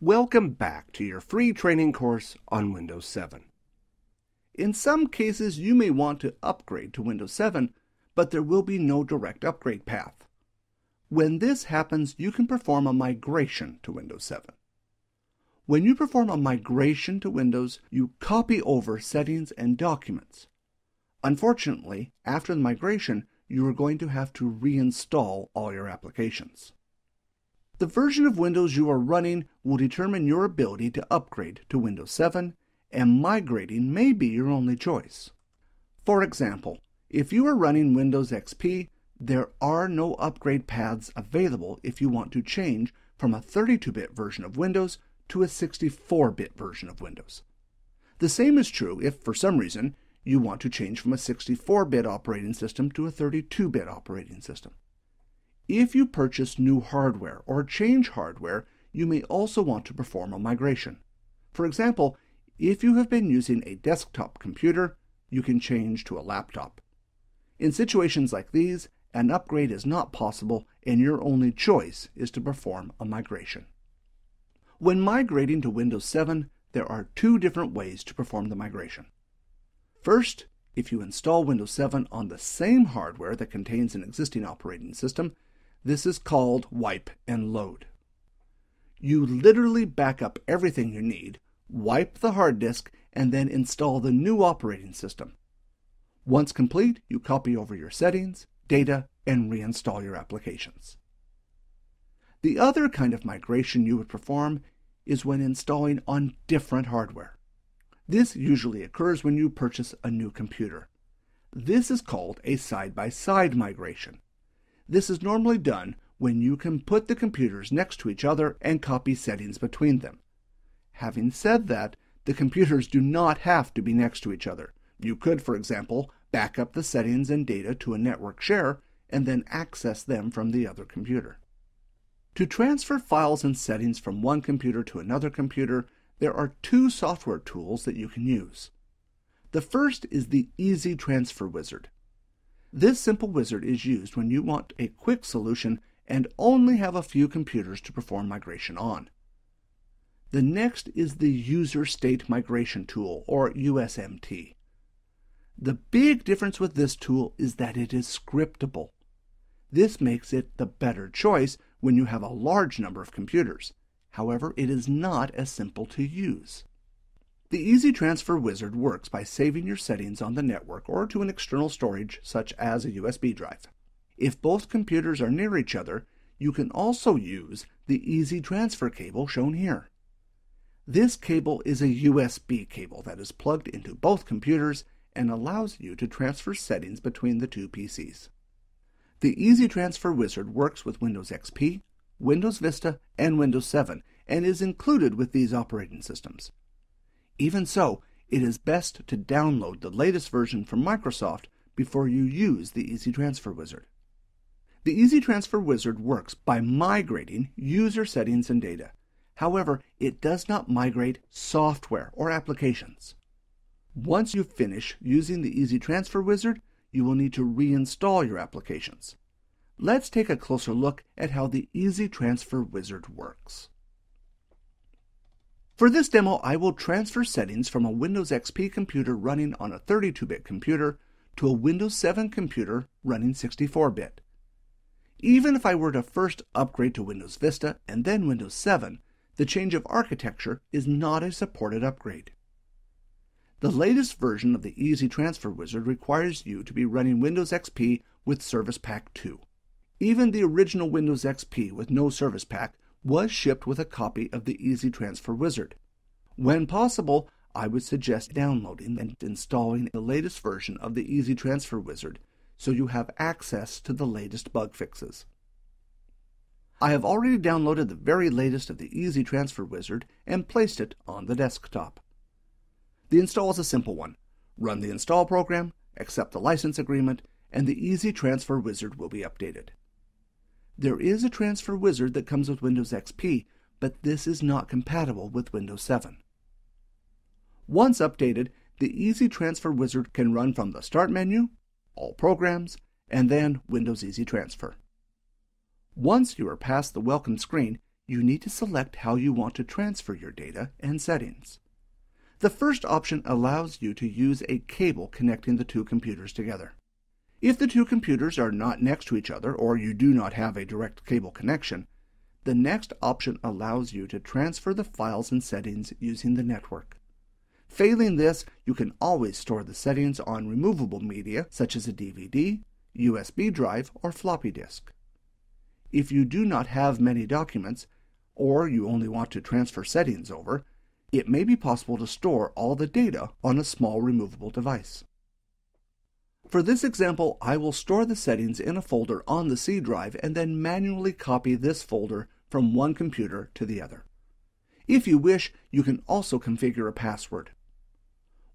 Welcome back to your free training course on Windows 7. In some cases, you may want to upgrade to Windows 7, but there will be no direct upgrade path. When this happens, you can perform a migration to Windows 7. When you perform a migration to Windows, you copy over settings and documents. Unfortunately, after the migration, you are going to have to reinstall all your applications. The version of Windows you are running will determine your ability to upgrade to Windows 7, and migrating may be your only choice. For example, if you are running Windows XP, there are no upgrade paths available if you want to change from a 32-bit version of Windows to a 64-bit version of Windows. The same is true if, for some reason, you want to change from a 64-bit operating system to a 32-bit operating system. If you purchase new hardware or change hardware, you may also want to perform a migration. For example, if you have been using a desktop computer, you can change to a laptop. In situations like these, an upgrade is not possible and your only choice is to perform a migration. When migrating to Windows 7, there are two different ways to perform the migration. First, if you install Windows 7 on the same hardware that contains an existing operating system, this is called wipe and load. You literally back up everything you need, wipe the hard disk, and then install the new operating system. Once complete, you copy over your settings, data, and reinstall your applications. The other kind of migration you would perform is when installing on different hardware. This usually occurs when you purchase a new computer. This is called a side-by-side migration. This is normally done when you can put the computers next to each other and copy settings between them. Having said that, the computers do not have to be next to each other. You could, for example, back up the settings and data to a network share and then access them from the other computer. To transfer files and settings from one computer to another computer, there are two software tools that you can use. The first is the Easy Transfer Wizard. This simple wizard is used when you want a quick solution and only have a few computers to perform migration on. The next is the User State Migration Tool, or USMT. The big difference with this tool is that it is scriptable. This makes it the better choice when you have a large number of computers. However, it is not as simple to use. The Easy Transfer Wizard works by saving your settings on the network or to an external storage such as a USB drive. If both computers are near each other, you can also use the Easy Transfer cable shown here. This cable is a USB cable that is plugged into both computers and allows you to transfer settings between the two PCs. The Easy Transfer Wizard works with Windows XP, Windows Vista, and Windows 7 and is included with these operating systems. Even so, it is best to download the latest version from Microsoft before you use the Easy Transfer Wizard. The Easy Transfer Wizard works by migrating user settings and data. However, it does not migrate software or applications. Once you finish using the Easy Transfer Wizard, you will need to reinstall your applications. Let's take a closer look at how the Easy Transfer Wizard works. For this demo, I will transfer settings from a Windows XP computer running on a 32-bit computer to a Windows 7 computer running 64-bit. Even if I were to first upgrade to Windows Vista and then Windows 7, the change of architecture is not a supported upgrade. The latest version of the Easy Transfer Wizard requires you to be running Windows XP with Service Pack 2. Even the original Windows XP with no Service Pack was shipped with a copy of the Easy Transfer Wizard. When possible, I would suggest downloading and installing the latest version of the Easy Transfer Wizard so you have access to the latest bug fixes. I have already downloaded the very latest of the Easy Transfer Wizard and placed it on the desktop. The install is a simple one. Run the install program, accept the license agreement, and the Easy Transfer Wizard will be updated. There is a transfer wizard that comes with Windows XP, but this is not compatible with Windows 7. Once updated, the Easy Transfer Wizard can run from the Start menu, All Programs, and then Windows Easy Transfer. Once you are past the welcome screen, you need to select how you want to transfer your data and settings. The first option allows you to use a cable connecting the two computers together. If the two computers are not next to each other or you do not have a direct cable connection, the next option allows you to transfer the files and settings using the network. Failing this, you can always store the settings on removable media such as a DVD, USB drive, or floppy disk. If you do not have many documents, or you only want to transfer settings over, it may be possible to store all the data on a small removable device. For this example, I will store the settings in a folder on the C drive and then manually copy this folder from one computer to the other. If you wish, you can also configure a password.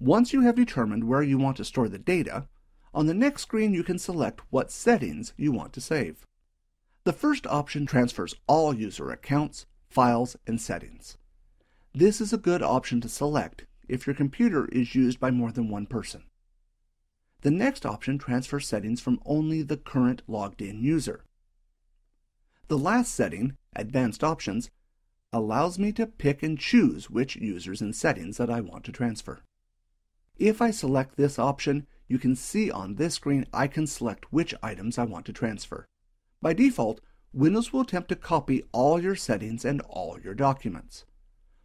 Once you have determined where you want to store the data, on the next screen you can select what settings you want to save. The first option transfers all user accounts, files, and settings. This is a good option to select if your computer is used by more than one person. The next option transfers settings from only the current logged-in user. The last setting, Advanced Options, allows me to pick and choose which users and settings that I want to transfer. If I select this option, you can see on this screen I can select which items I want to transfer. By default, Windows will attempt to copy all your settings and all your documents.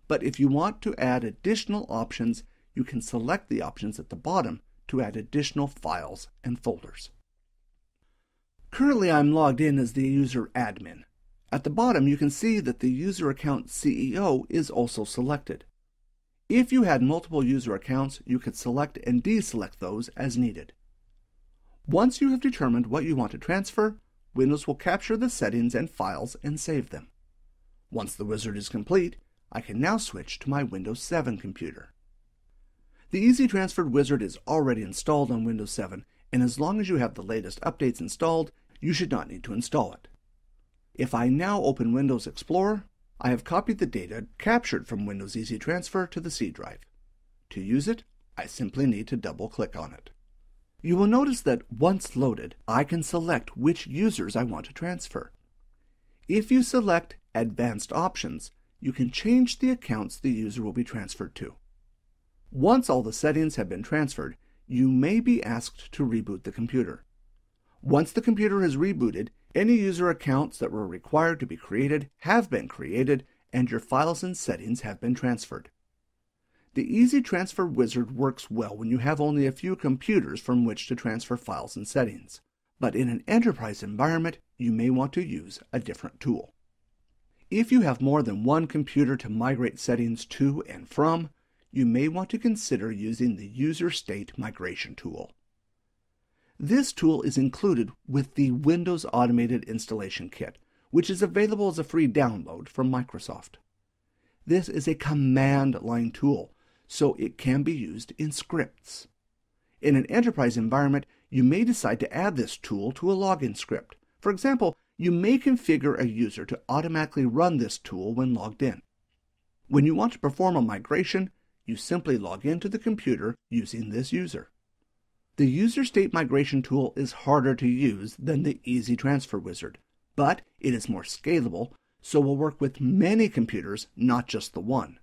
But if you want to add additional options, you can select the options at the bottom to add additional files and folders. Currently, I'm logged in as the user admin. At the bottom, you can see that the user account CEO is also selected. If you had multiple user accounts, you could select and deselect those as needed. Once you have determined what you want to transfer, Windows will capture the settings and files and save them. Once the wizard is complete, I can now switch to my Windows 7 computer. The Easy Transfer Wizard is already installed on Windows 7, and as long as you have the latest updates installed, you should not need to install it. If I now open Windows Explorer, I have copied the data captured from Windows Easy Transfer to the C drive. To use it, I simply need to double-click on it. You will notice that once loaded, I can select which users I want to transfer. If you select Advanced Options, you can change the accounts the user will be transferred to. Once all the settings have been transferred, you may be asked to reboot the computer. Once the computer has rebooted, any user accounts that were required to be created have been created, and your files and settings have been transferred. The Easy Transfer Wizard works well when you have only a few computers from which to transfer files and settings, but in an enterprise environment, you may want to use a different tool. If you have more than one computer to migrate settings to and from, you may want to consider using the User State Migration Tool. This tool is included with the Windows Automated Installation Kit, which is available as a free download from Microsoft. This is a command line tool, so it can be used in scripts. In an enterprise environment, you may decide to add this tool to a login script. For example, you may configure a user to automatically run this tool when logged in. When you want to perform a migration, you simply log into the computer using this user. The User State Migration Tool is harder to use than the Easy Transfer Wizard, but it is more scalable, so will work with many computers, not just the one.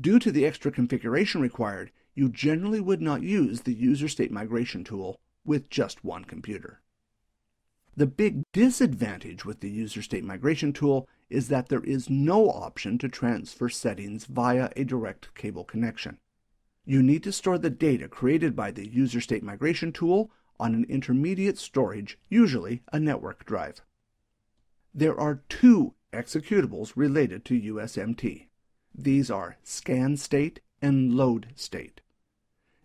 Due to the extra configuration required, you generally would not use the User State Migration Tool with just one computer. The big disadvantage with the User State Migration Tool is that there is no option to transfer settings via a direct cable connection. You need to store the data created by the User State Migration Tool on an intermediate storage, usually a network drive. There are two executables related to USMT. These are Scan State and Load State.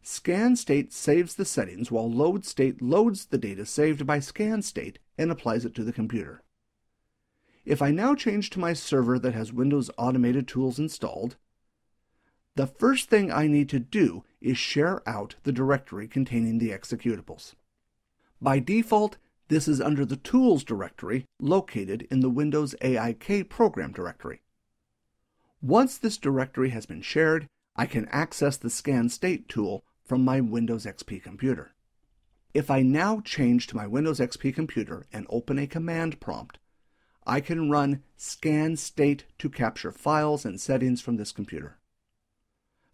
Scan State saves the settings, while Load State loads the data saved by Scan State and applies it to the computer. If I now change to my server that has Windows Automated Tools installed, the first thing I need to do is share out the directory containing the executables. By default, this is under the Tools directory located in the Windows AIK program directory. Once this directory has been shared, I can access the Scan State tool from my Windows XP computer. If I now change to my Windows XP computer and open a command prompt, I can run Scan State to capture files and settings from this computer.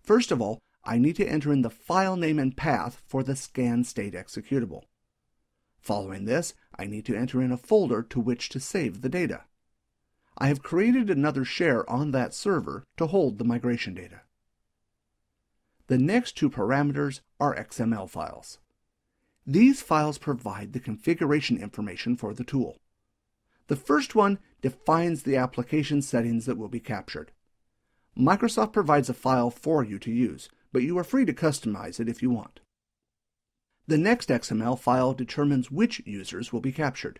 First of all, I need to enter in the file name and path for the Scan State executable. Following this, I need to enter in a folder to which to save the data. I have created another share on that server to hold the migration data. The next two parameters are XML files. These files provide the configuration information for the tool. The first one defines the application settings that will be captured. Microsoft provides a file for you to use, but you are free to customize it if you want. The next XML file determines which users will be captured.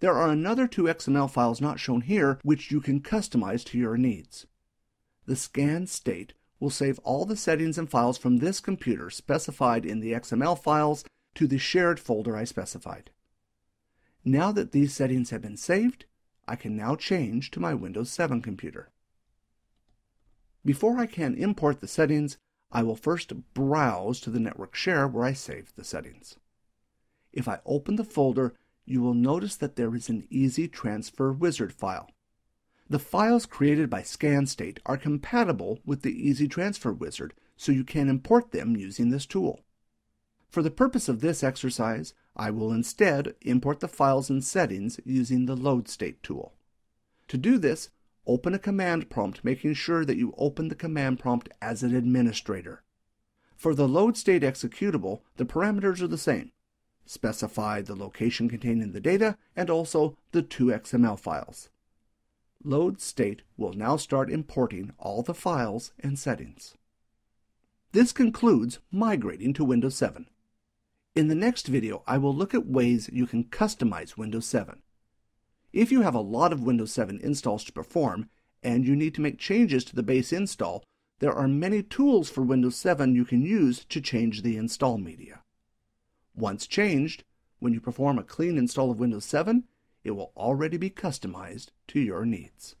There are another two XML files not shown here, which you can customize to your needs. The Scan State will save all the settings and files from this computer specified in the XML files to the shared folder I specified. Now that these settings have been saved, I can now change to my Windows 7 computer. Before I can import the settings, I will first browse to the network share where I saved the settings. If I open the folder, you will notice that there is an Easy Transfer Wizard file. The files created by Scan State are compatible with the Easy Transfer Wizard, so you can import them using this tool. For the purpose of this exercise, I will instead import the files and settings using the Load State tool. To do this, open a command prompt, making sure that you open the command prompt as an administrator. For the Load State executable, the parameters are the same. Specify the location containing the data and also the two XML files. Load State will now start importing all the files and settings. This concludes migrating to Windows 7. In the next video, I will look at ways you can customize Windows 7. If you have a lot of Windows 7 installs to perform, and you need to make changes to the base install, there are many tools for Windows 7 you can use to change the install media. Once changed, when you perform a clean install of Windows 7, it will already be customized to your needs.